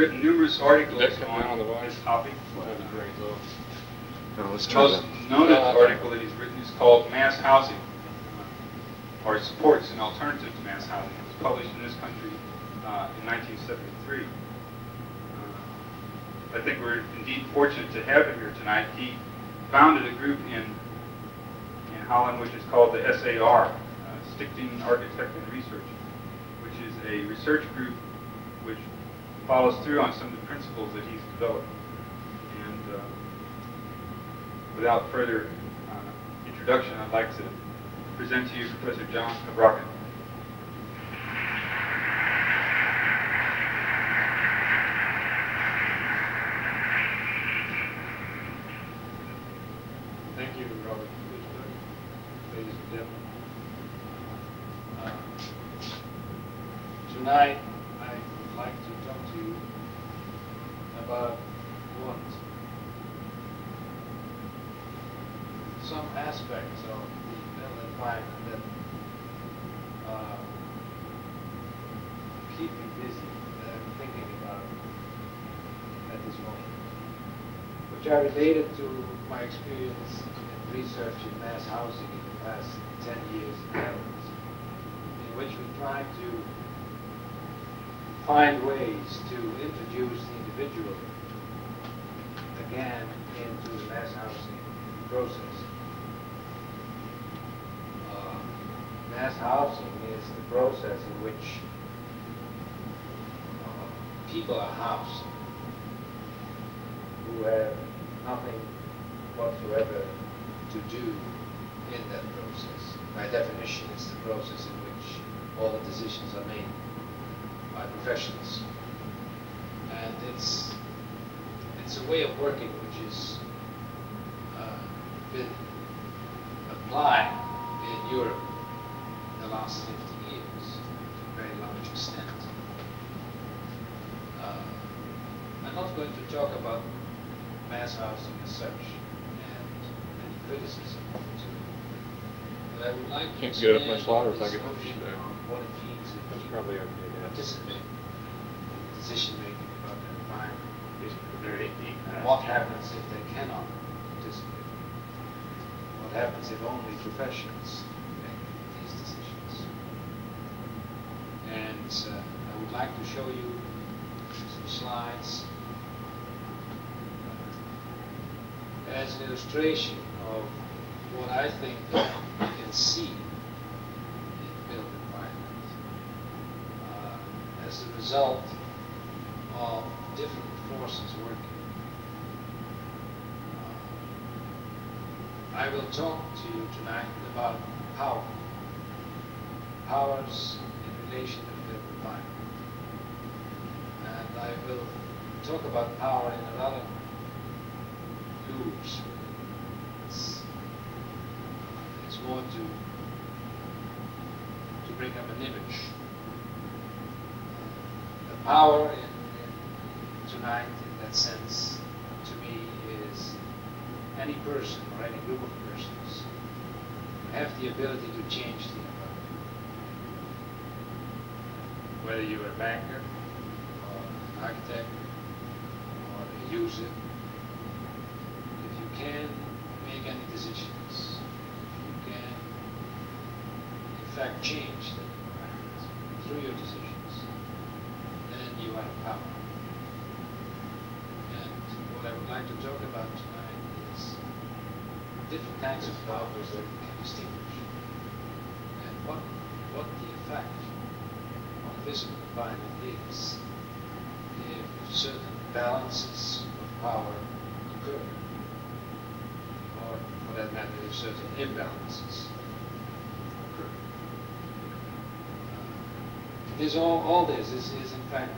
written numerous articles on this topic. The most noted article that he's written is called Mass Housing, or Supports and Alternatives to Mass Housing. It was published in this country in 1973. I think we're indeed fortunate to have him here tonight. He founded a group in Holland which is called the SAR, Stichting Architecten Research, which is a research group which follows through on some of the principles that he's developed. And without further introduction, I'd like to present to you Professor John Habraken. Thank you, Robert. Ladies and gentlemen. Tonight, I would like to talk to you about some aspects of the built environment that keep me busy, that I'm thinking about at this moment, which are related to my experience and research in mass housing in the past 10 years in the Netherlands, in which we try to find ways to introduce the individual again into the mass housing process. Mass housing is the process in which people are housed who have nothing whatsoever to do in that process. By definition, it's the process in which all the decisions are made by professionals. And it's a way of working which has been applied in Europe the last 50 years to a very large extent. I'm not going to talk about mass housing as such and criticism too, but I would like to get up my slide or I get on what it means to probably participate in decision making about the environment. What happens if they cannot participate? What happens if only professionals? And I would like to show you some slides as an illustration of what I think that you can see in the built environment as a result of different forces working. I will talk to you tonight about power, powers in relation to the built environment. And I will talk about power in another groups. It's more to bring up an image. The power in tonight, in that sense, to me, is any person or any group of persons have the ability to change the environment. Whether you're a banker, or an architect, or a user, you can make any decisions. You can, in fact, change the environment through your decisions. Then you are in power. And what I would like to talk about tonight is different kinds of powers that we can distinguish, and what the effect on the physical environment is if certain balances of power occur. Or for that matter, if certain imbalances occur. This all this is in fact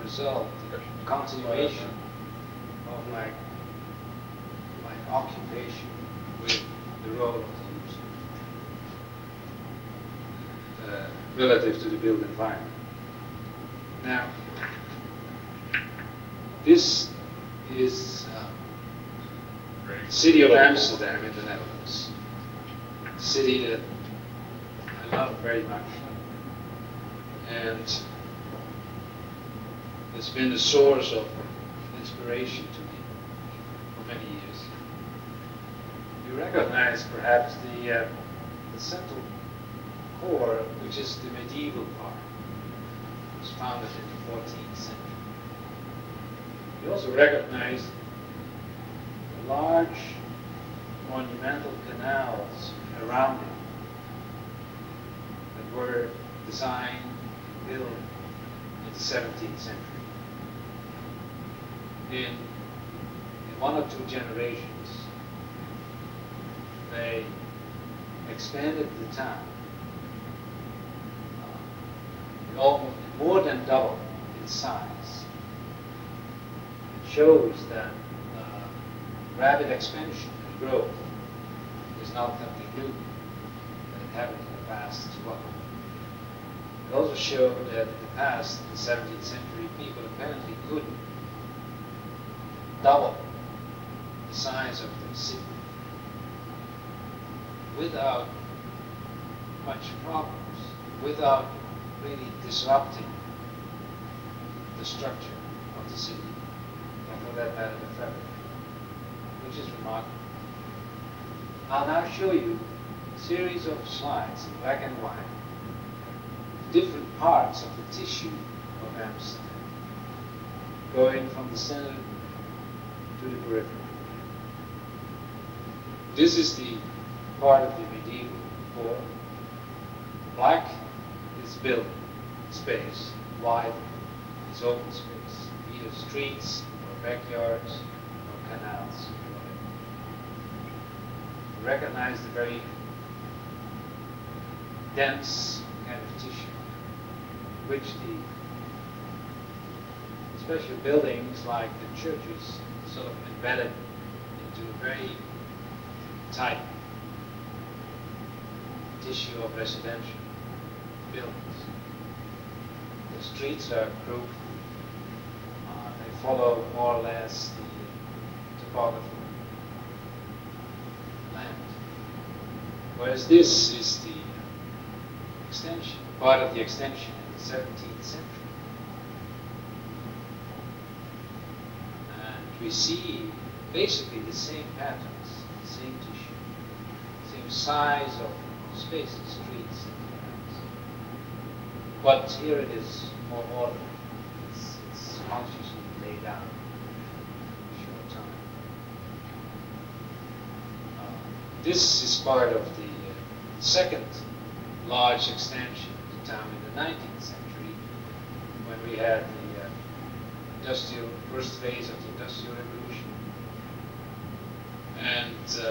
the result, the continuation of my occupation with the role of the user relative to the built environment. Now, this is city of Amsterdam in the Netherlands, a city that I love very much, and has been a source of inspiration to me for many years. You recognize perhaps the central core, which is the medieval part. It was founded in the 14th century. You also recognize the large monumental canals around it that were designed and built in the 17th century. In one or two generations, they expanded the town. Almost more than double in size. It shows that rapid expansion and growth is not something new that happened in the past as well. It also showed that in the past, in the 17th century, people apparently couldn't double the size of their city without much problems, without really disrupting the structure of the city, and for that matter, the fabric, which is remarkable. I'll now show you a series of slides in black and white, different parts of the tissue of Amsterdam, going from the center to the periphery. This is the part of the medieval core. Black is built space, wide is open space, either streets or backyards or canals. You recognize the very dense kind of tissue, which the special buildings like the churches sort of embedded into a very tight tissue of residential buildings. The streets are grouped. They follow more or less the topography of the land. Whereas this is the extension, part of the extension in the 17th century. And we see basically the same patterns, the same tissue, same size of spaces, streets. But here it is more ordered. It's consciously laid out in a short time. This is part of the second large extension of the town in the 19th century, when we had the first phase of the Industrial Revolution. And the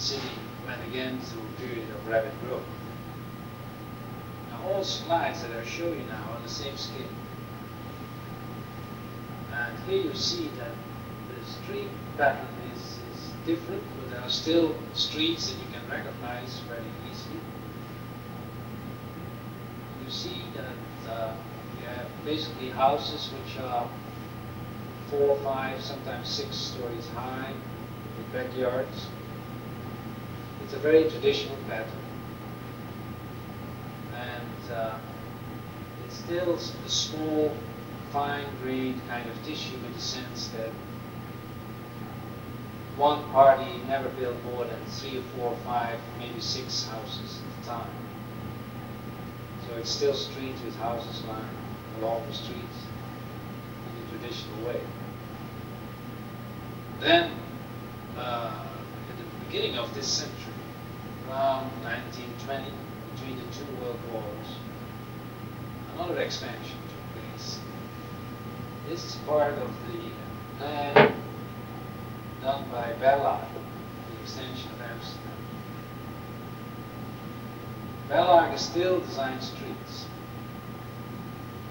city went again through a period of rapid growth. All slides that I show you now are on the same scale. And here you see that the street pattern is different, but there are still streets that you can recognize very easily. You see that you have basically houses which are 4, 5, sometimes 6 stories high with backyards. It's a very traditional pattern. And it's still a small, fine-grained kind of tissue in the sense that one party never built more than 3 or 4 or 5, maybe 6 houses at a time. So it's still streets with houses lying along the streets in the traditional way. Then, at the beginning of this century, around 1920, between the two world wars, another expansion took place. This is part of the plan done by Bellag, the extension of Amsterdam. Bellag has still designed streets,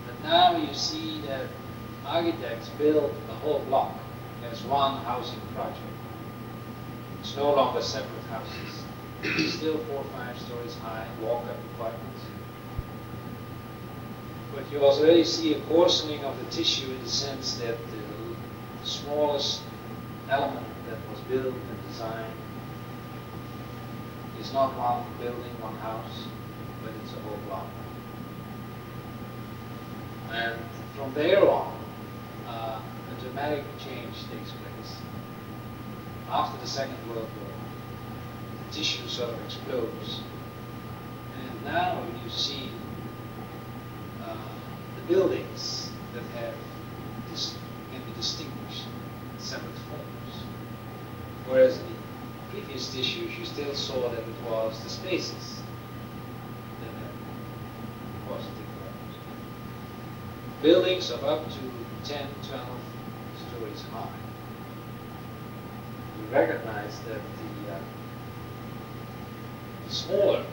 but now you see that architects build a whole block as one housing project. It's no longer separate houses. Still 4 or 5 stories high, walk-up apartments. But you already see a coarsening of the tissue in the sense that the smallest element that was built and designed is not one building, one house, but it's a whole block. And from there on, dramatic change takes place. After the Second World War, the tissue sort of explodes. And now you see the buildings that have can be distinguished in separate forms. Whereas in the previous tissues, you still saw that it was the spaces that had positive forms. Buildings of up to 10, 12 stories high. You recognize that the smaller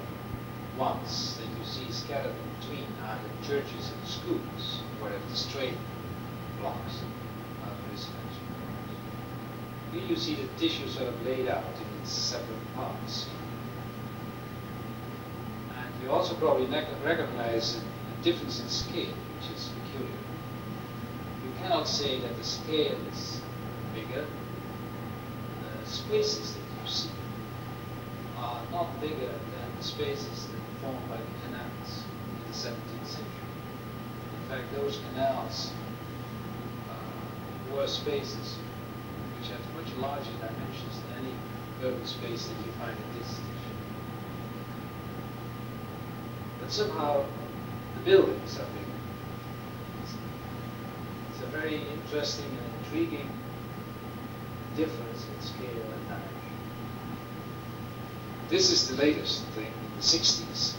ones that you see scattered between are the churches and schools, whereas the straight blocks are the residential blocks. Here you see the tissue sort of laid out in its separate parts. And you also probably recognize a difference in scale, which is peculiar. You cannot say that the scale is bigger. The spaces that you see are not bigger than the spaces that were formed by the canals in the 17th century. In fact, those canals were spaces which had much larger dimensions than any urban space that you find at this station. But somehow the buildings are bigger. It's a very interesting and intriguing difference in scale and dimension. This is the latest thing in the 60s.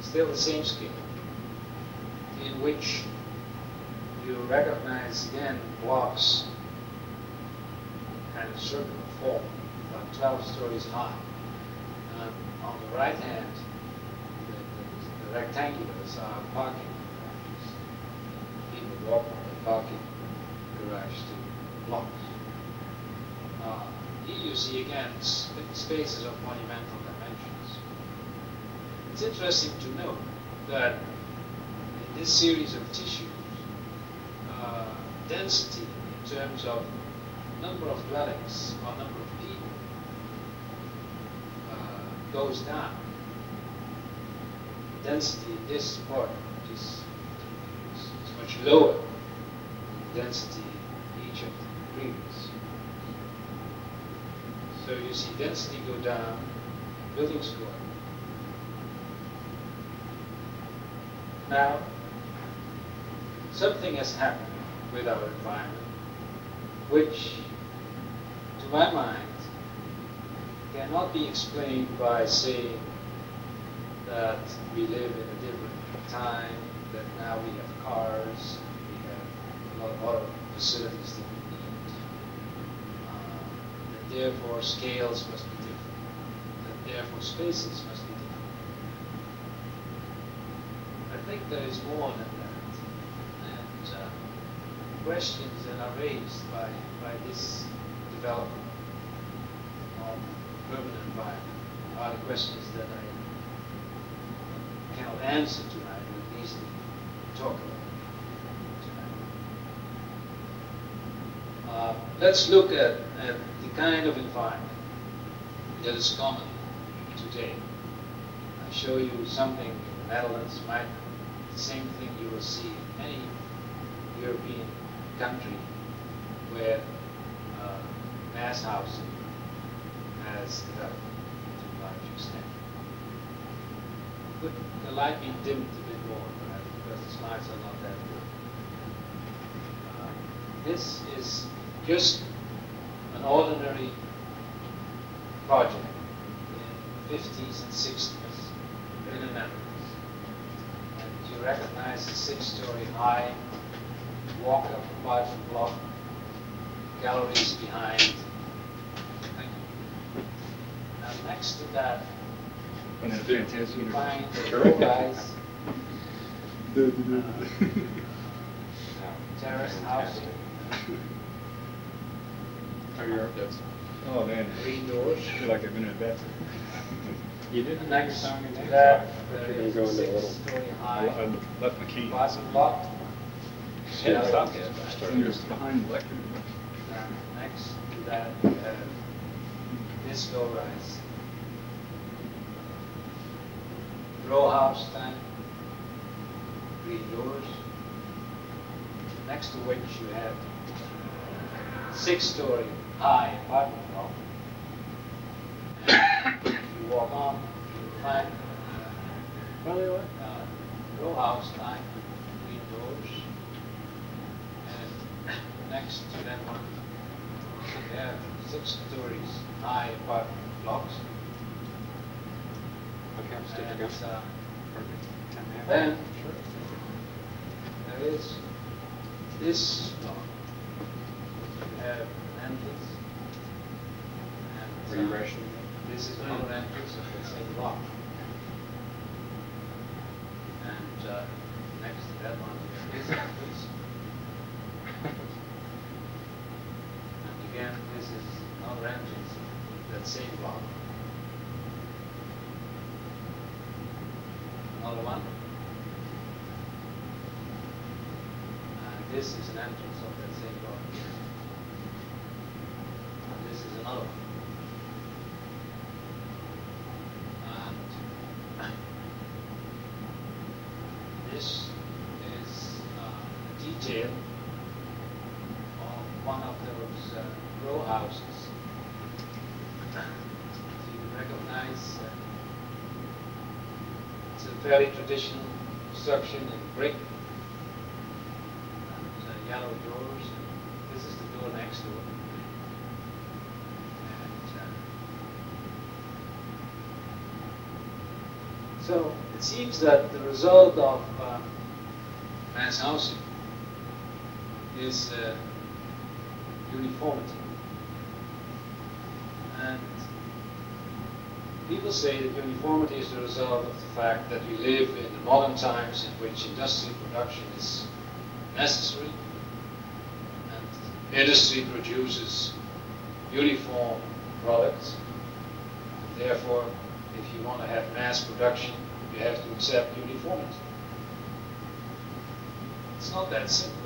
Still the same scale in which you recognize again blocks, kind of circular form, about 12 stories high. And on the right hand, the rectangulars are parking garages. People walk from the parking garage to blocks. Here you see again spaces of monumental dimensions. It's interesting to note that in this series of tissues, density in terms of number of dwellings or number of people goes down. Density in this part is much lower than density in each of the previous. So you see density go down, buildings go up. Now, something has happened with our environment, which, to my mind, cannot be explained by saying that we live in a different time, that now we have cars, we have a lot of facilities that we need, that therefore scales must be different, that therefore spaces must be different. I think there is more than that. Questions that are raised by this development of urban environment are the questions that I cannot answer tonight, or at least talk about tonight. Let's look at the kind of environment that is common today. I'll show you something in the Netherlands, might be the same thing you will see in any European country where mass housing has developed to a large extent. Could the light be dimmed a bit more, perhaps, because the slides are not that good. This is just an ordinary project in the 50s and 60s in the Netherlands. And you recognize the 6-story high walk up apart from block, galleries behind. Thank you. Now next to that, you find the rise, terrace housing, green doors. I feel like I've been in a bathroom. You didn't next to that, there is a 6-story high apartment block. Yeah, just behind the lectern. Next to that, this low rise. Row house type, green doors. next to which you have six-story high apartment block. You walk on, you find a row house line between doors, and next to that one you have six-stories high apartment blocks. Okay, I'm sticking up. Then there is this block. You have an entrance. And this is not an entrance of the same block. And next to that one is an entrance. And again, this is another entrance of that same block. Another one. And this is an entrance of that same block. And this is another one. And this is a detail of one of those row houses. You recognize it's a very traditional construction in brick. Yellow doors. And this is the door next door. And, so it seems that the result of mass housing is uniformity. And people say that uniformity is the result of the fact that we live in the modern times in which industrial production is necessary. Industry produces uniform products. Therefore, if you want to have mass production, you have to accept uniformity. It's not that simple,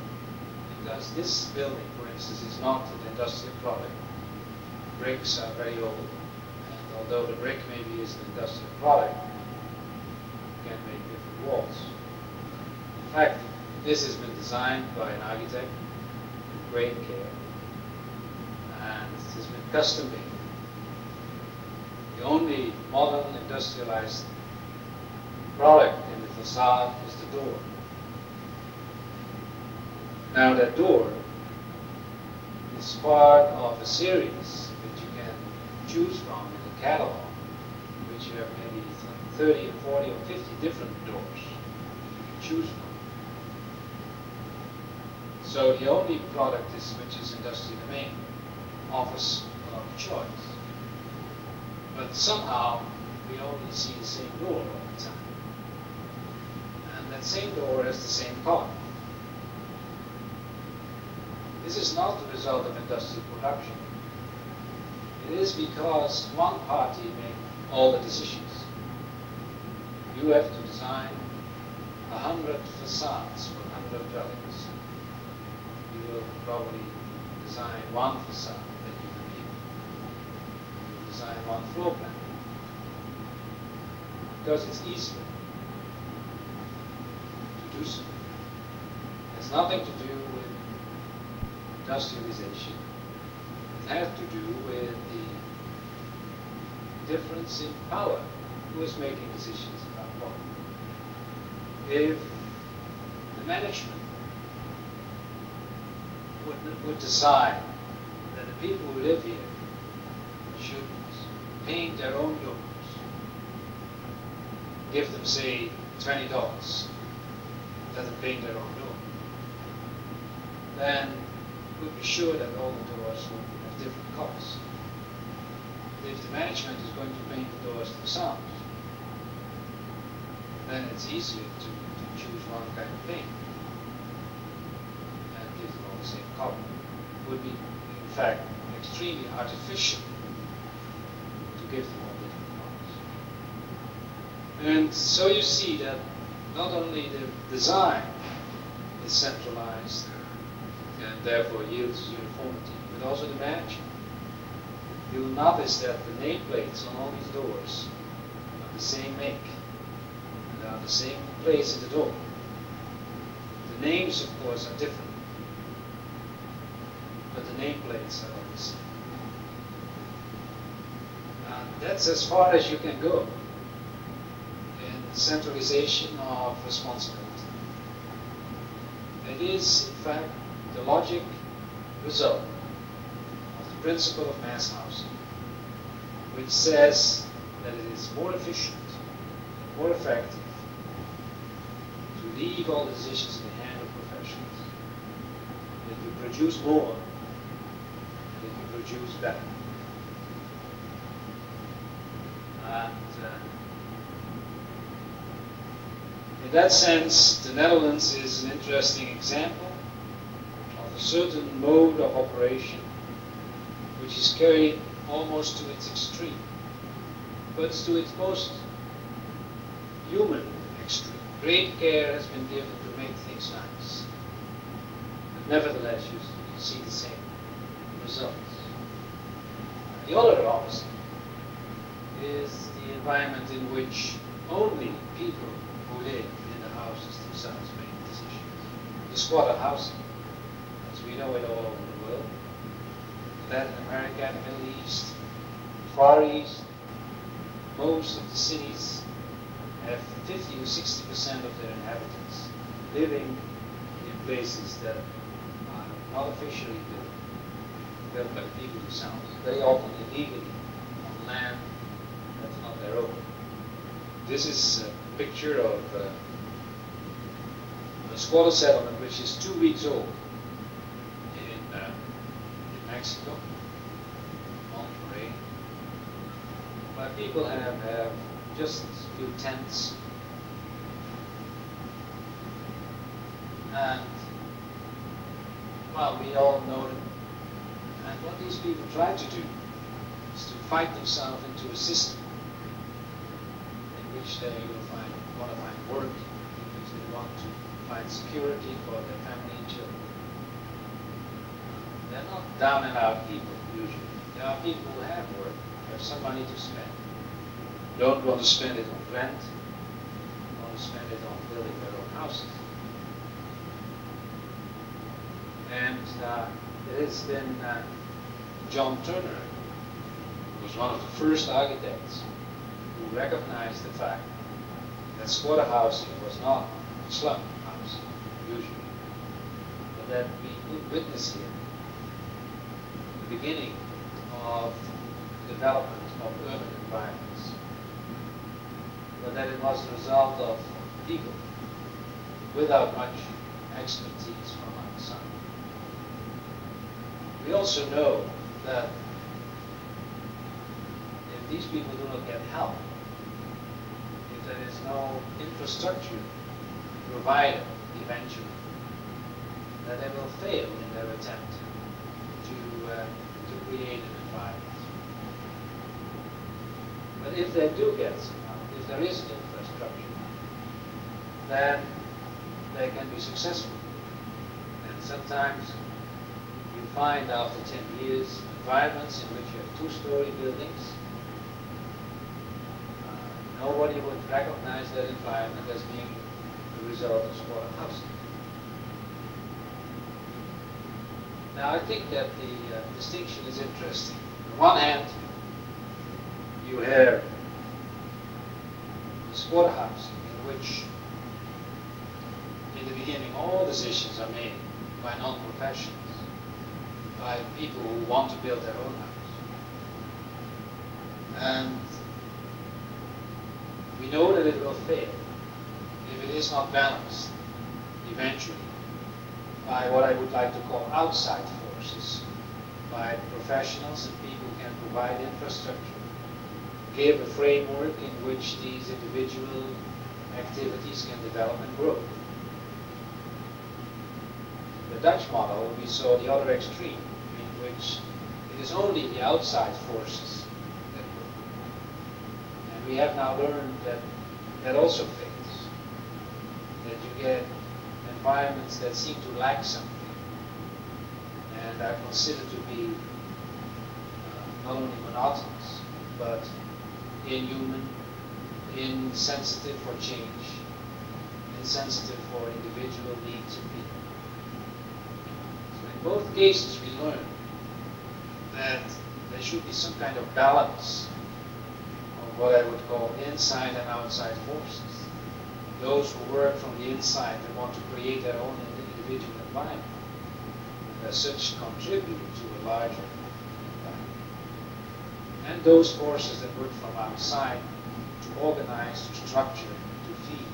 because this building, for instance, is not an industrial product. Bricks are very old, and although the brick maybe is an industrial product, you can make different walls. In fact, this has been designed by an architect. Great care, and it has been custom made. The only modern industrialized product in the facade is the door. Now that door is part of a series that you can choose from in the catalog, which you have maybe 30 or 40 or 50 different doors that you can choose from. So the only product is, which is industrial domain, offers a lot of choice. But somehow, we only see the same door all the time. And that same door has the same color. This is not the result of industrial production. It is because one party made all the decisions. You have to design 100 facades for 100 dwellings. You will probably design one facade that you can keep. You will design one floor plan. Because it's easier to do so. It has nothing to do with industrialization. It has to do with the difference in power. Who is making decisions about what? If the management would decide that the people who live here should paint their own doors, give them, say, $20, let them paint their own door, then we'd be sure that all the doors will have different colors. If the management is going to paint the doors themselves, then it's easier to choose one kind of paint. Same color would be, in fact, extremely artificial to give them all different colors. And so you see that not only the design is centralized and therefore yields uniformity, but also the management. You will notice that the nameplates on all these doors are the same make and are the same place in the door. The names, of course, are different. but the nameplates are on the side. That's as far as you can go in centralization of responsibility. It is, in fact, the logic result of the principle of mass housing, which says that it is more efficient, more effective to leave all decisions in the hand of professionals, that you produce more, that you produce better. And in that sense, the Netherlands is an interesting example of a certain mode of operation which is carried almost to its extreme, but to its most human extreme. Great care has been given to make things nice, but nevertheless you see the same results. The other opposite is the environment in which only people who live in the houses themselves make decisions. The squatter housing, as we know it all over the world, Latin America, Middle East, Far East, most of the cities have 50 or 60% of their inhabitants living in places that are not officially built by people themselves. Very often illegally on land that's not their own. This is a picture of a squatter settlement which is 2 weeks old in Mexico, Monterrey, where people have just a few tents. And, well, we all know them. And what these people try to do is to fight themselves into a system in which they will want to find work, in which they want to find security for their family and children. They're not down and out people, usually. There are people who have work, who have some money to spend. Don't want to spend it on rent, want to spend it on building their own houses. And it has been John Turner, who was one of the first architects who recognized the fact that squatter housing was not slum housing, usually, but that we could witness here the beginning of the development of urban environments, but that it was the result of people without much expertise from outside. We also know that if these people do not get help, if there is no infrastructure provided eventually, that they will fail in their attempt to create an environment. But if they do get some help, if there is an infrastructure, then they can be successful. And sometimes you find after 10 years environments in which you have two-story buildings. Nobody would recognize that environment as being the result of squatter housing. Now I think that the distinction is interesting. On one hand, you have squatter housing in which, in the beginning, all decisions are made by non-professionals, by people who want to build their own house. And we know that it will fail if it is not balanced eventually by what I would like to call outside forces, by professionals and people who can provide infrastructure, give a framework in which these individual activities can develop and grow. The Dutch model, we saw the other extreme, in which it is only the outside forces that work. And we have now learned that that also fails, that you get environments that seem to lack something and are considered to be not only monotonous, but inhuman, insensitive for change, insensitive for individual needs of people. So both cases we learned that there should be some kind of balance of what I would call inside and outside forces. Those who work from the inside and want to create their own individual environment, and as such contribute to a larger environment. And those forces that work from outside to organize, to structure, to feed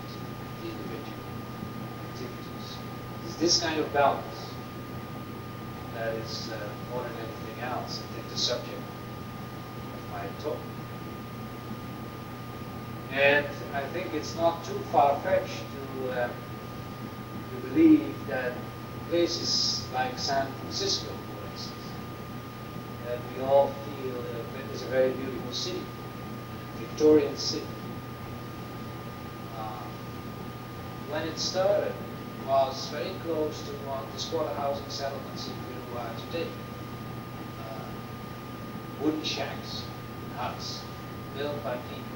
the individual activities. It's this kind of balance that is more than anything else, I think, the subject of my talk. And I think it's not too far-fetched to believe that places like San Francisco, for instance, that we all feel is a very beautiful city, Victorian city. When it started, it was very close to the squatter housing settlements in Peru are today. Wooden shacks, huts, built by people.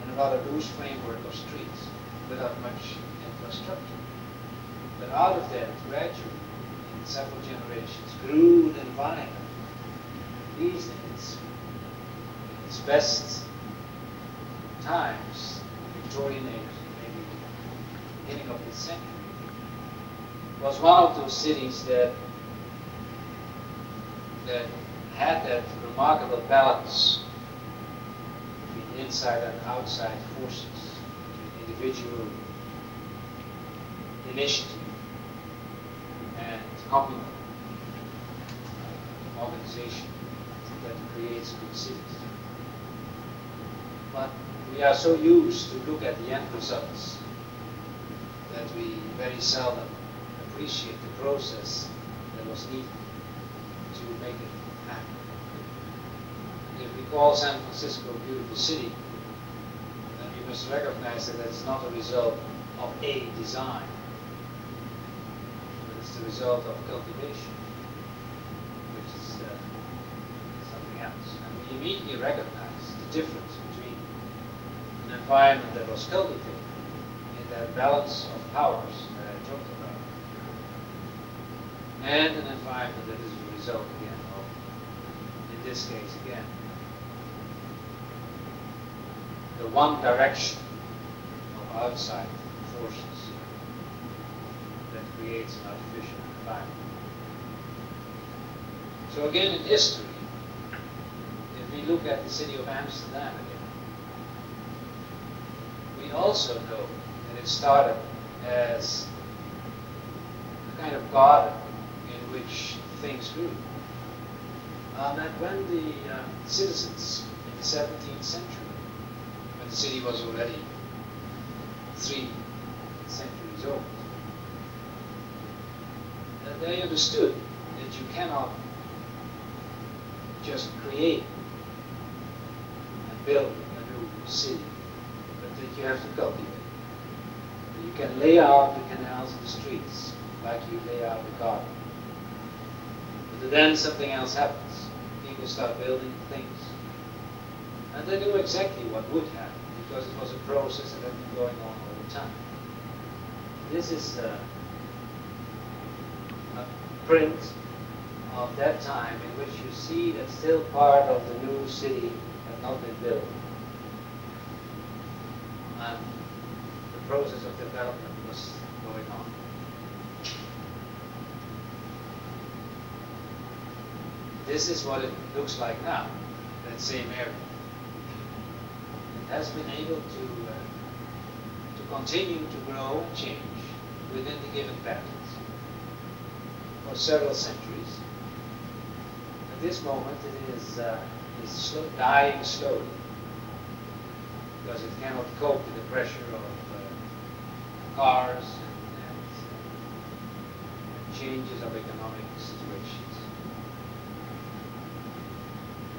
A rather loose framework of streets without much infrastructure. But out of that, gradually, in several generations, grew an environment, at least in its best times, Victorian age, maybe beginning of this century, was one of those cities that had that remarkable balance between inside and outside forces, individual initiative and communal organization that creates good cities. But we are so used to look at the end results that we very seldom appreciate the process that was needed to make it happen. If we call San Francisco a beautiful city, then we must recognize that that's not a result of a design, but it's the result of cultivation, which is something else. And we immediately recognize the difference between an environment that was cultivated in that balance of powers that I talked about, and an environment that is the result, again, of, in this case, again, the one direction of outside forces that creates an artificial environment. So again, in history, if we look at the city of Amsterdam again, we also know that it started as a kind of garden in which things grew. And that when the citizens in the 17th century, the city was already 3 centuries old, and they understood that you cannot just create and build a new city, but that you have to cultivate. You can lay out the canals and the streets like you lay out the garden. But then something else happens. People start building things. And they knew exactly what would happen, because it was a process that had been going on all the time. This is a print of that time in which you see that still part of the new city had not been built. And the process of development was going on. This is what it looks like now, that same area. Has been able to continue to grow and change within the given patterns for several centuries. At this moment, it is dying slowly, because it cannot cope with the pressure of cars and changes of economic situations.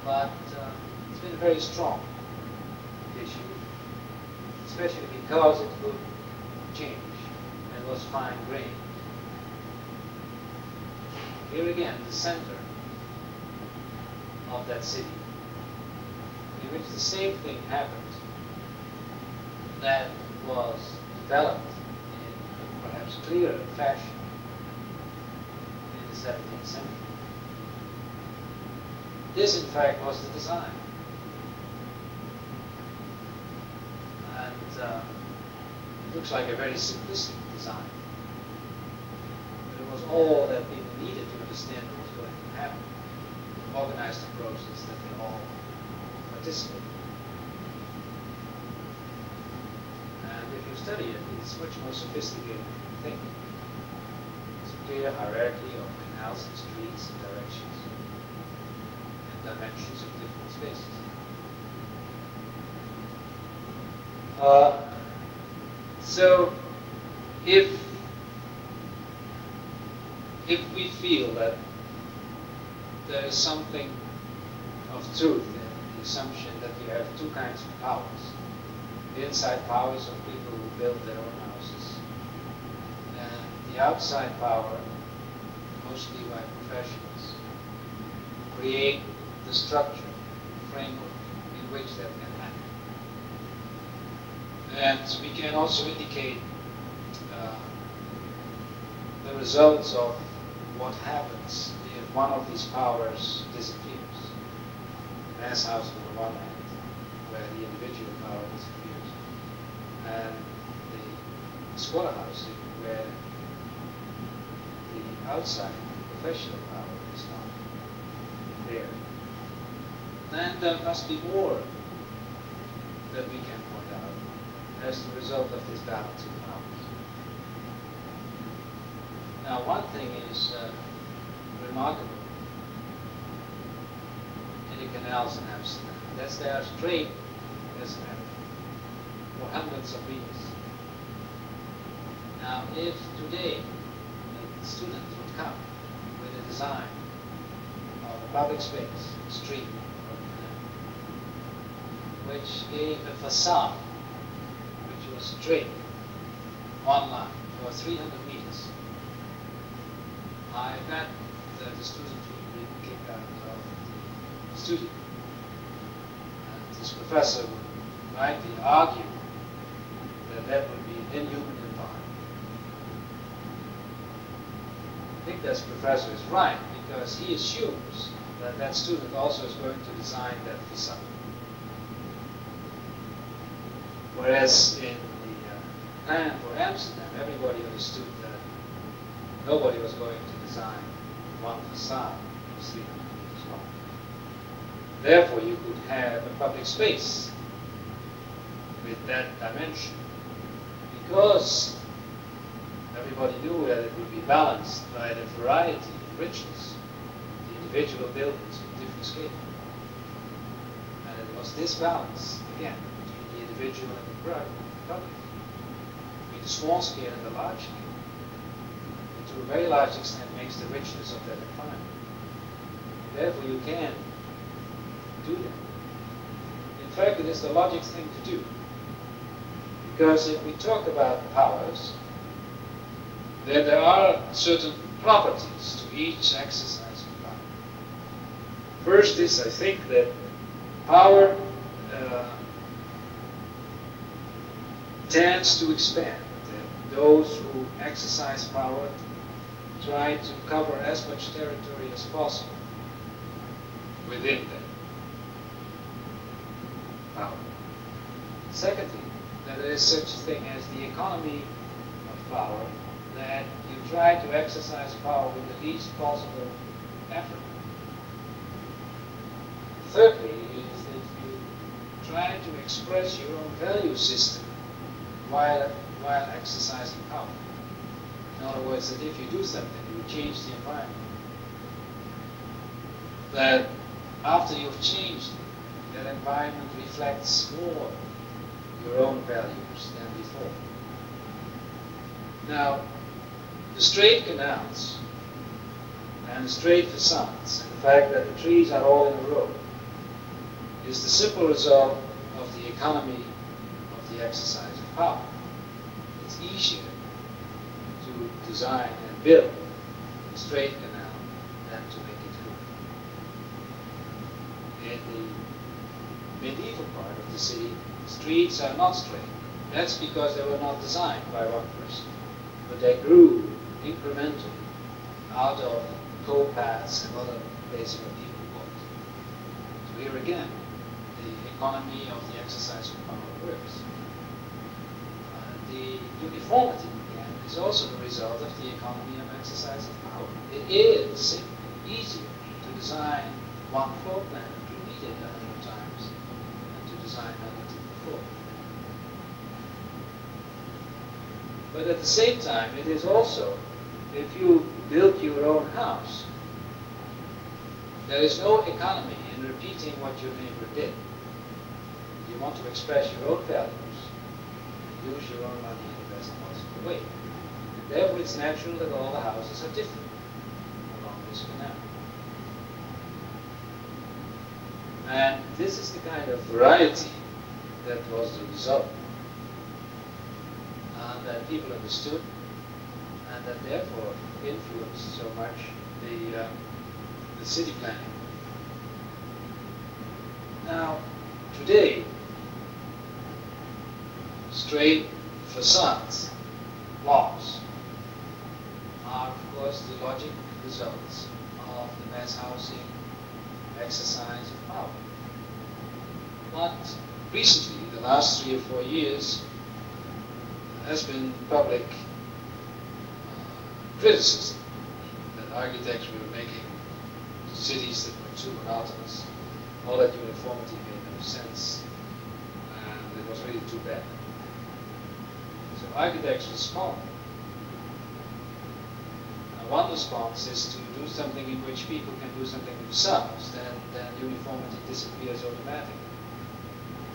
But it's been very strong issue, especially because it could change and was fine-grained. Here again, the center of that city, in which the same thing happened that was developed in perhaps clearer fashion in the 17th century. This, in fact, was the design. And it looks like a very simplistic design. But it was all that people needed to understand what was going to happen. The organized approaches that they all participated in. And if you study it, it's much more sophisticated than you think. It's a clear hierarchy of canals and streets and directions and dimensions of different spaces. So if we feel that there is something of truth in the assumption that you have two kinds of powers, the inside powers of people who build their own houses, and the outside power, mostly by professionals, create the structure, the framework in which that can happen. And we can also indicate the results of what happens if one of these powers disappears. Mass house on the one hand, where the individual power disappears, and the squatter housing, where the outside professional power is not there. Then there must be more that we can point out as the result of this balance of powers. Now, one thing is remarkable in the canals in Amsterdam. That's they are straight as an arrow for hundreds of meters. Now, if today a student would come with a design of a public space, street, which gave a facade straight, one line, for 300 meters. I bet that the student would be kicked out of the studio. And this professor would rightly argue that that would be an inhuman environment. I think this professor is right, because he assumes that that student also is going to design that facade. Whereas in the plan for Amsterdam, everybody understood that nobody was going to design one facade that was 300 meters long. Therefore, you could have a public space with that dimension, because everybody knew that it would be balanced by the variety and richness of the individual buildings with different scale. And it was this balance, again, individual and the public, between the small scale and the large scale, and to a very large extent makes the richness of that environment. Therefore, you can do that. In fact, it is the logic thing to do, because if we talk about powers, then there are certain properties to each exercise of power. First is, I think, that power tends to expand. Those who exercise power try to cover as much territory as possible within that power. Secondly, that there is such a thing as the economy of power, that you try to exercise power with the least possible effort. Thirdly, is that you try to express your own value system while exercising power. In other words, that if you do something, you change the environment. That after you've changed, that environment reflects more your own values than before. Now, the straight canals and straight facades, and the fact that the trees are all in a row, is the simple result of the economy of the exercise. Power. It's easier to design and build a straight canal than to make it curved. In the medieval part of the city, streets are not straight. That's because they were not designed by one person, but they grew incrementally out of toll paths and other ways for people walk. So here again, the economy of the exercise of power works. The uniformity again is also the result of the economy of exercise of power. It is simply easier to design one floor plan and to read it 100 times than to design another floor. But at the same time, it is also, if you build your own house, there is no economy in repeating what your neighbor did. You want to express your own values, use your own money in the best possible way. And therefore, it's natural that all the houses are different along this canal. And this is the kind of variety that was the result, and that people understood, and that therefore influenced so much the city planning. Now, today, straight facades, blocks, are of course the logic results of the mass housing exercise of power. But recently, the last 3 or 4 years, has been public criticism that architects were making cities that were too monotonous. All that uniformity made no sense, and it was really too bad. So architects respond. Now, one response is to do something in which people can do something themselves, then uniformity disappears automatically.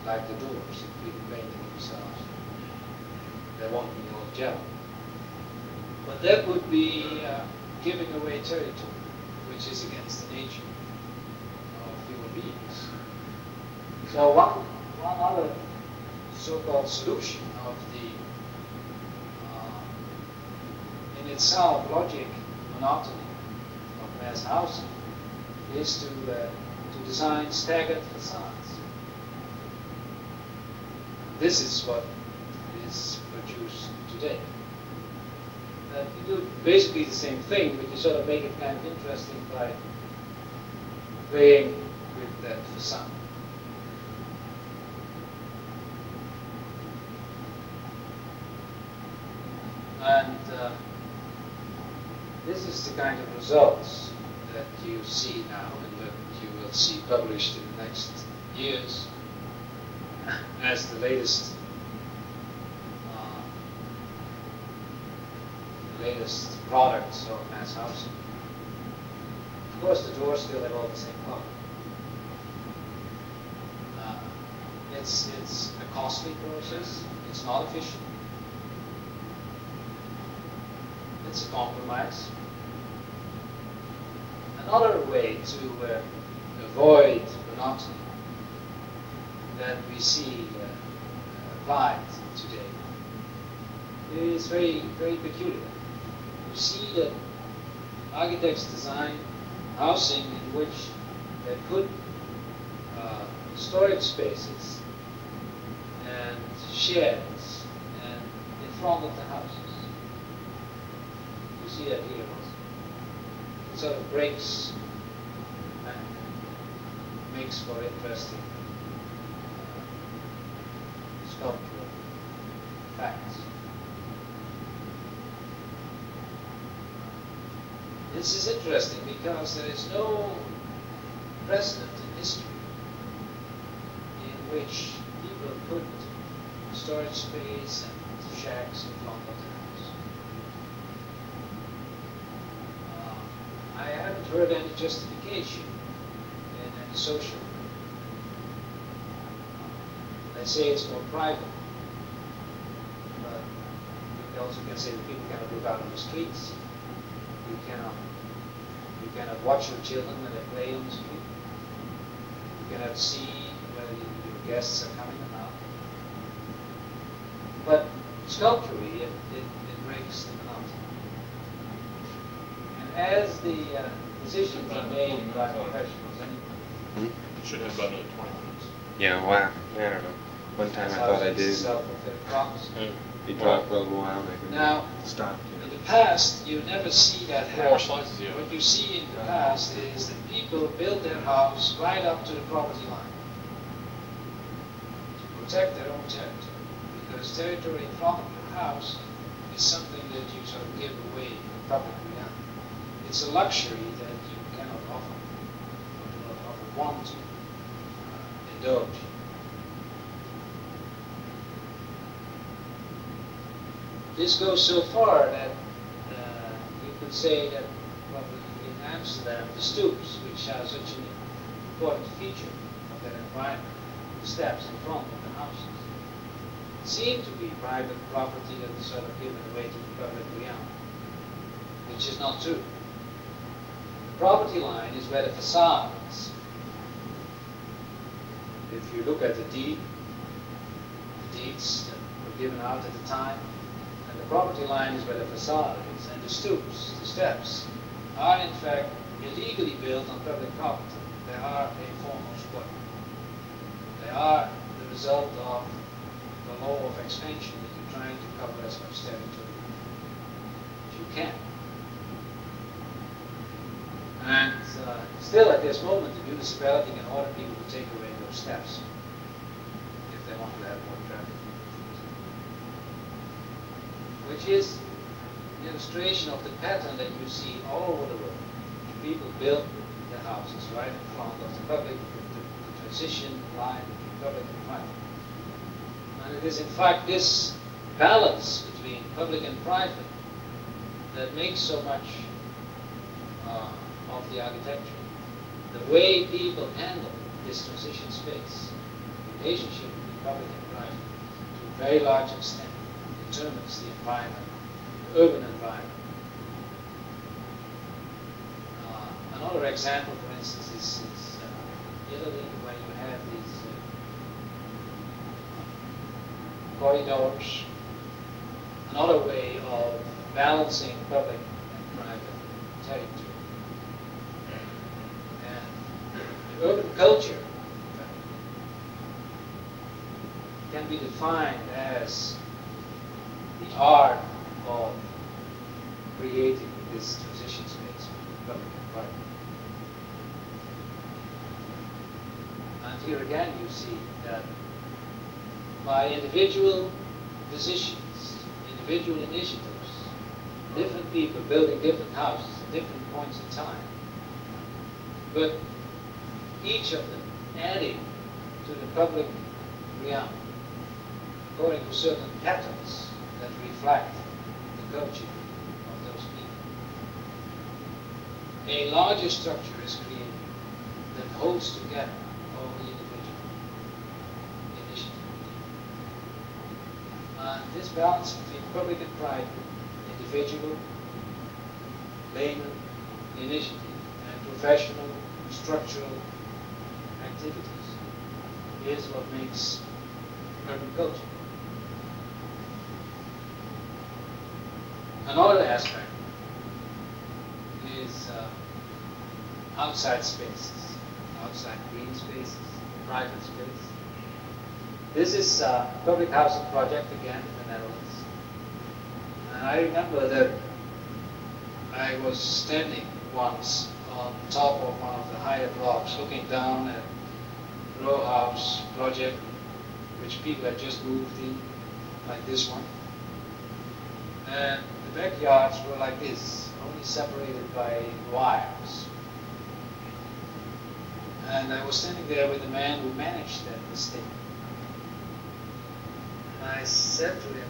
Like the doors, if people paint them themselves, they won't be all gel. But that would be giving away territory, which is against the nature of human beings. So one other so-called solution of the, in itself, logic monotony of mass housing is to design staggered facades. This is what is produced today. And you do basically the same thing, but you sort of make it kind of interesting by playing with that facade. And this is the kind of results that you see now and that you will see published in the next years as the latest products of mass housing. Of course, the doors still have all the same color. It's a costly process. It's not efficient. It's a compromise. Another way to avoid monotony that we see applied today is very, very peculiar. You see that architects design housing in which they put storage spaces and sheds and in front of the houses. You see that here also. It sort of breaks and makes for interesting sculptural facts. This is interesting because there is no precedent in history in which people put storage space and shacks in front of the house. I haven't heard any justification in any social. They say it's more private, but they also can say that people cannot look out on the streets. You cannot watch your children when they play on the street. You cannot see whether your guests are coming or not. But sculpturally, it breaks the mountain. And as the decisions are made by professionals, anyway. It should have about another 20 minutes. Yeah, wow. I don't know. One time I thought I did. He talked for a little while. Now, in the past, you never see that happen. What you see in the past is that people build their house right up to the property line to protect their own territory, because territory in front of your house is something that you sort of give away in the public realm. It's a luxury that you cannot offer, or do not often want to indulge. This goes so far that you could say that probably in Amsterdam, the stoops, which are such an important feature of that environment, the steps in front of the houses, seem to be private property that is sort of given away to the public realm, which is not true. The property line is where the facade is. If you look at the deeds that were given out at the time, the property line is where the facade is, and the stoops, the steps, are in fact illegally built on public property. They are a form of squat. They are the result of the law of expansion that you're trying to cover as much territory as you can. And still at this moment, the municipality can order people to take away those steps if they want to have more traffic, which is an illustration of the pattern that you see all over the world. People build their houses right in front of the public, the transition line between public and private. And it is in fact this balance between public and private that makes so much of the architecture. The way people handle this transition space, the relationship between public and private, to a very large extent, determines the environment, the urban environment. Another example, for instance, is Italy, where you have these corridors. Another way of balancing public and private territory. And the urban culture can be defined as the art of creating this transition space between public and private. And here again you see that by individual decisions, individual initiatives, different people building different houses at different points in time, but each of them adding to the public realm according to certain patterns that reflect the culture of those people. A larger structure is created that holds together all the individual initiative. And this balance between public and private, individual, layman, initiative, and professional, structural activities is what makes urban culture. Another aspect is outside spaces, outside green spaces, private space. This is a public housing project again in the Netherlands. And I remember that I was standing once on top of one of the higher blocks looking down at a row house project which people had just moved in, like this one. And the backyards were like this, only separated by wires. And I was standing there with the man who managed that estate. And I said to him,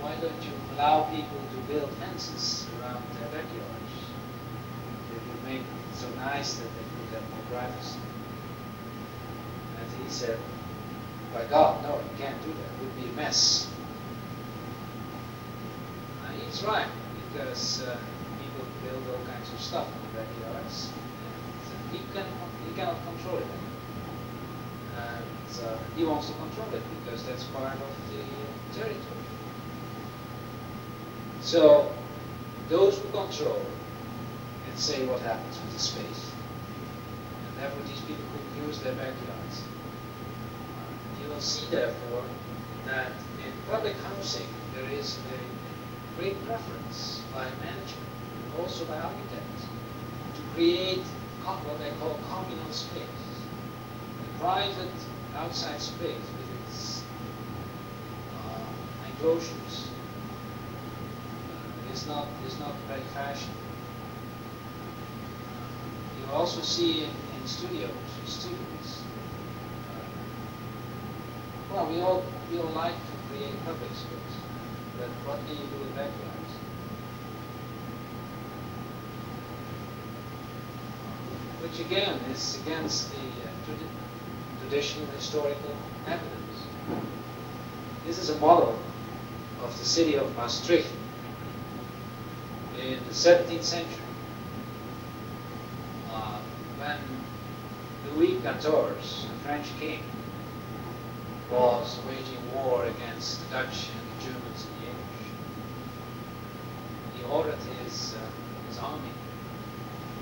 why don't you allow people to build fences around their backyards? They would make it so nice that they could have more privacy. And he said, by God, no, you can't do that. It would be a mess. He's right, because people build all kinds of stuff in the backyards, and he cannot control it anymore. And he wants to control it because that's part of the territory. So those who control can say what happens with the space, and therefore these people could use their backyards. The You will see, therefore, that in public housing there is a great preference by management and also by architects to create what they call communal space, a private outside space with its enclosures. Is not very fashionable. You also see in studios, in students. Well, we all like to create public space, but what do you do with backyards? Which again is against the traditional historical evidence. This is a model of the city of Maastricht in the 17th century, when Louis XIV, the French king, was waging war against the Dutch and the Germans and the English. He ordered his army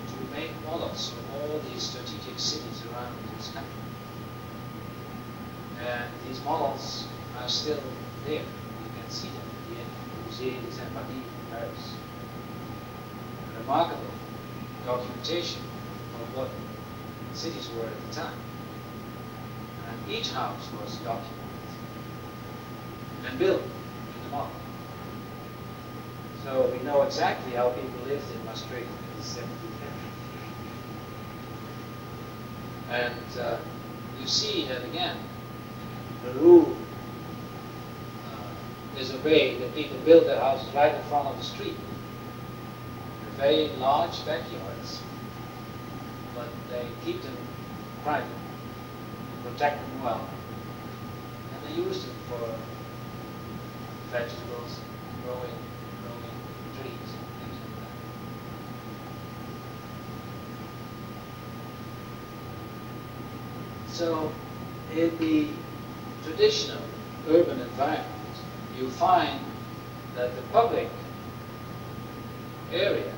to make models of all these strategic cities around his country. And these models are still there. You can see them at the Musée des Invalides in Paris. Remarkable documentation of what cities were at the time. And each house was documented and built in the model. So we know exactly how people lived in Maastricht in the 17th century. And you see that again, Peru is a way that people build their houses right in front of the street. Very large backyards, but they keep them private, protect them well, and they use them for vegetables, growing trees, and things like that. So, in the traditional urban environment, you find that the public area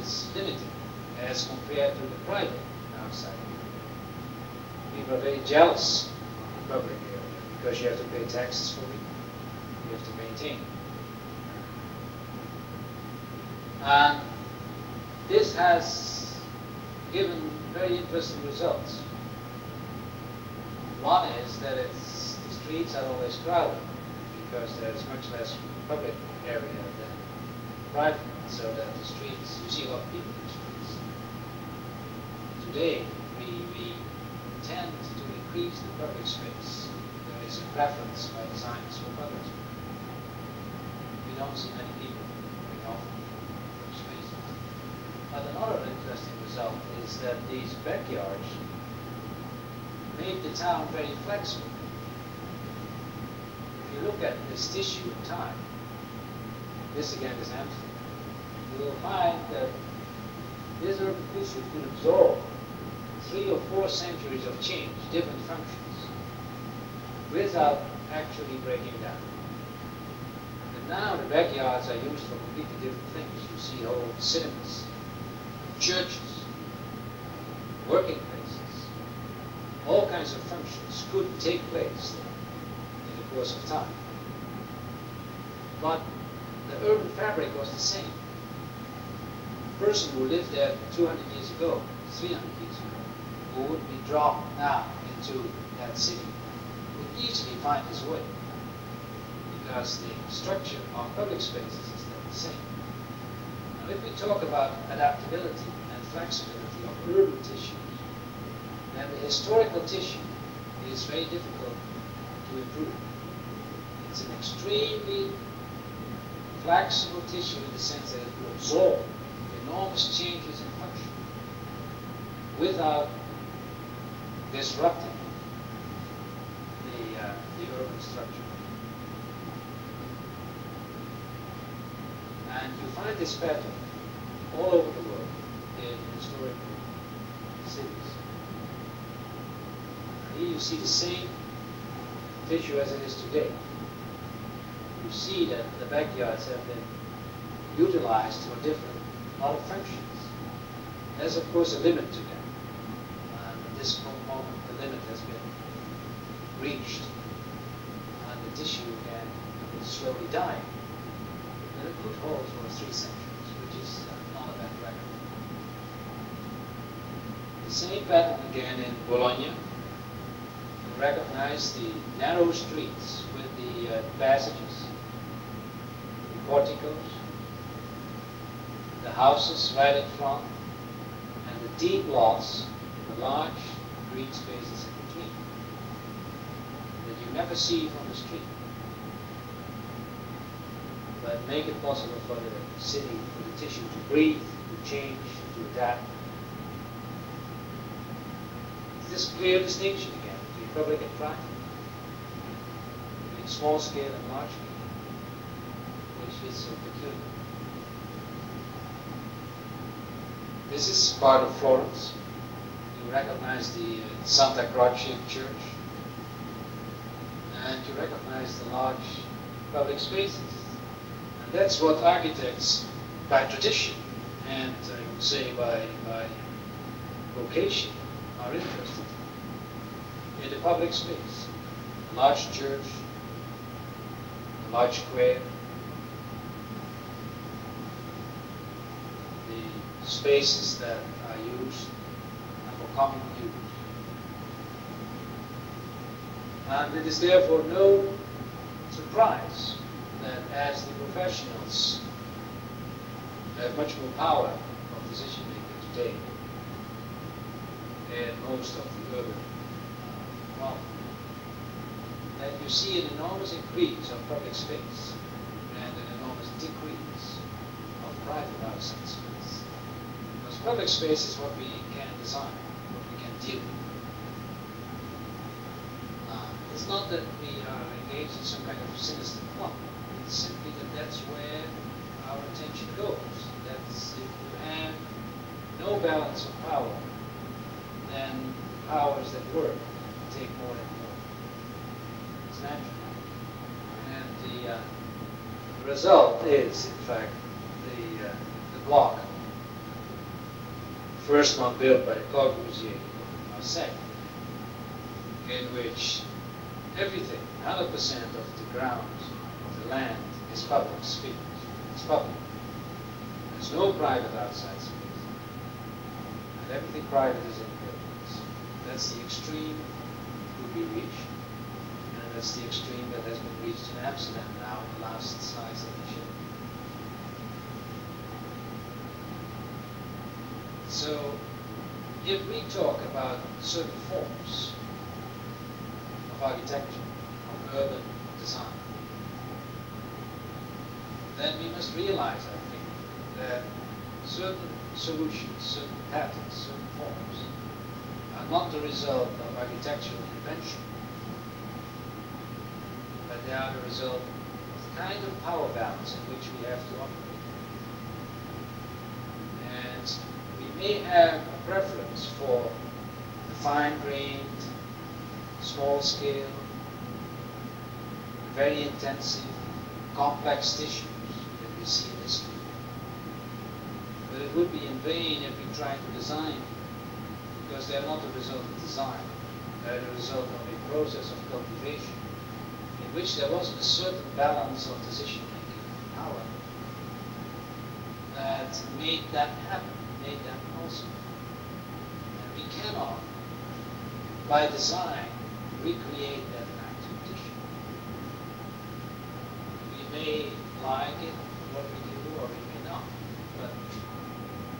is limited as compared to the private outside. People are very jealous of the public area because you have to pay taxes for it, you have to maintain it. And this has given very interesting results. One is that the streets are always crowded because there is much less public area than private, so that the streets, you see a lot of people in the streets. Today, we tend to increase the public space. There is a preference by designers for public space. We don't see many people in public space. But another interesting result is that these backyards made the town very flexible. If you look at this tissue of time, this again is Amsterdam, you will find that this urban tissue could absorb 3 or 4 centuries of change, different functions, without actually breaking down. And now the backyards are used for completely different things. You see whole cinemas, churches, working places, all kinds of functions could take place in the course of time. But the urban fabric was the same. The person who lived there 200 years ago, 300 years ago, who would be dropped now into that city, would easily find his way, because the structure of public spaces is not the same. Now, if we talk about adaptability and flexibility of urban tissue, then the historical tissue is very difficult to improve. It's an extremely flexible tissue in the sense that it will absorb enormous changes in function without disrupting the urban structure. And you find this pattern all over the world in historical cities. And here you see the same tissue as it is today. You see that the backyards have been utilized for different functions. There's of course a limit to them. At this moment the limit has been reached the tissue and it was slowly dying. But it could hold for 3 centuries, which is not a bad record. The same pattern again in Bologna. You recognize the narrow streets with the passages, the porticos, the houses right in front, and the deep lots, the large green spaces in between, that you never see from the street, but make it possible for the city, for the tissue to breathe, to change, to adapt. It's this clear distinction again between public and private, between small scale and large scale, which is so peculiar. This is part of Florence. You recognize the Santa Croce church, and you recognize the large public spaces. And that's what architects, by tradition, and I would say by vocation, are interested in the public space. A large church, a large square, the spaces that are used for common use. And it is therefore no surprise that as the professionals have much more power of decision making today in most of the urban problem, that you see an enormous increase of public space and an enormous decrease of private outside space. Because public space is what we can design, what we can deal with. It's not that we are engaged in some kind of sinister plot. It's simply that that's where our attention goes. That's if you have no balance of power, then the powers that work take more and more. It's natural. And the result is, in fact, the block, the first one built by Cogguiser in Maastricht, in which everything, 100% of the ground, of the land, is public space. It's public. There's no private outside space. And everything private is in buildings. That's the extreme that we reach. And that's the extreme that has been reached in Amsterdam now, in the last slides that we showed. So, if we talk about certain forms of architecture, of urban design, then we must realize, I think, that certain solutions, certain patterns, certain forms are not the result of architectural invention, but they are the result of the kind of power balance in which we have to operate. And we may have a preference for the fine-grained, small scale, very intensive, complex tissues that we see in history. But it would be in vain if we tried to design, because they are not the result of design. They are the result of a process of cultivation in which there was a certain balance of decision making power that made that happen, made that possible. And we cannot, by design, recreate that kind of tissue. We may like it, what we do, or we may not. But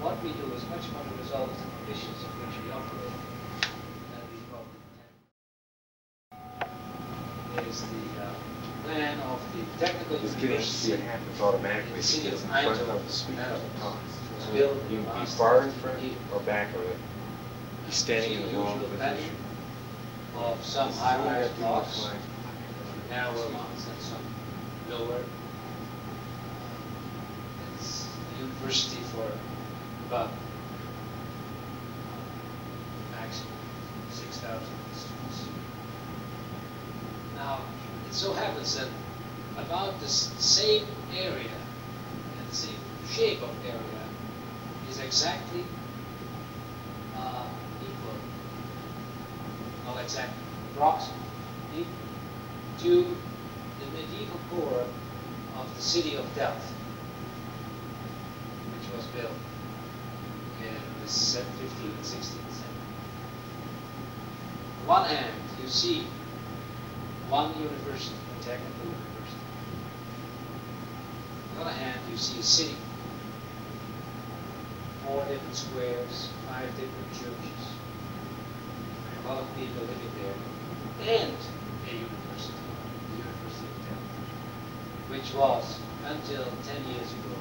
what we do is much more the result of the conditions in which we operate than we probably intend. Is the plan of the technical university in the city of Eindhoven, Netherlands, was built in the last 50 years. Or back of it. He's standing in the wrong position. Of some higher blocks, narrower ones, and some lower. It's a university for about maximum 6,000 students. Now, it so happens that about this same area and same shape of area is exactly equal. Exactly, approximately partly to the medieval core of the city of Delft, which was built in the 15th and 16th century. On one hand, you see one university, a technical university. On the other hand, you see a city. 4 different squares, 5 different churches, a lot of people living there, and a university, the University of Delft, which was, until 10 years ago,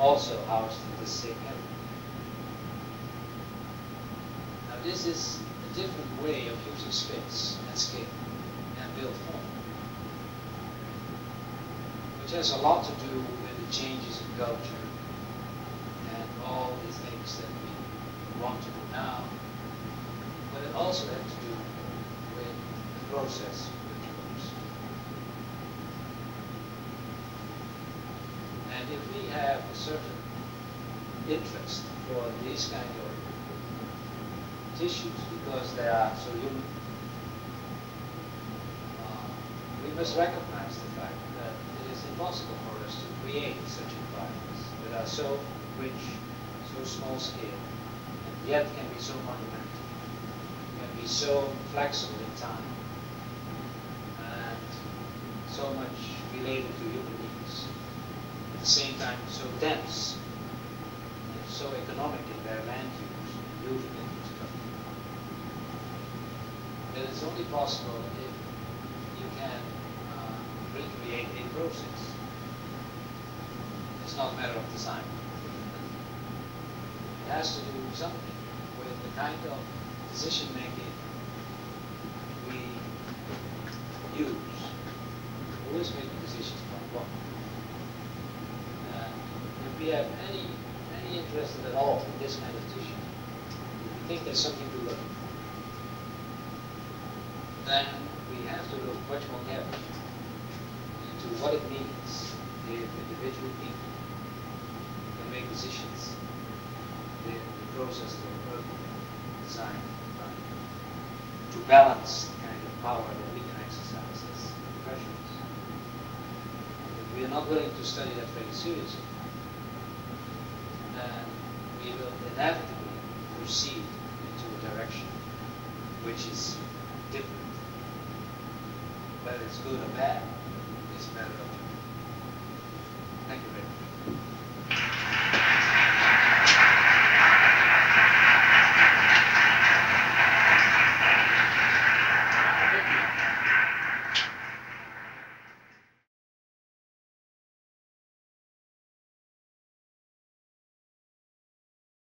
also housed in the same area. Now this is a different way of using space and scale and built form, which has a lot to do with the changes in culture and all the things that we want to do now, but it also has to do with the process which works. And if we have a certain interest for these kind of tissues because they are so human, we must recognize the fact that it is impossible for us to create such environments that are so rich, so small scale, and yet can be so monumental, can be so flexible in time, and so much related to human needs, at the same time so dense, and so economic in their land use and building infrastructure, that it's only possible if you can recreate a process. It's not a matter of design. It has to do something with the kind of decision making we use. Who is making decisions about what? And if we have any interest at all in this kind of decision, we think there's something to learn, then we have to look much more carefully into what it means if individual people can make decisions in the process of design. To balance the kind of power that we can exercise as professionals. If we are not willing to study that very seriously, then we will inevitably proceed into a direction which is different, whether it's good or bad.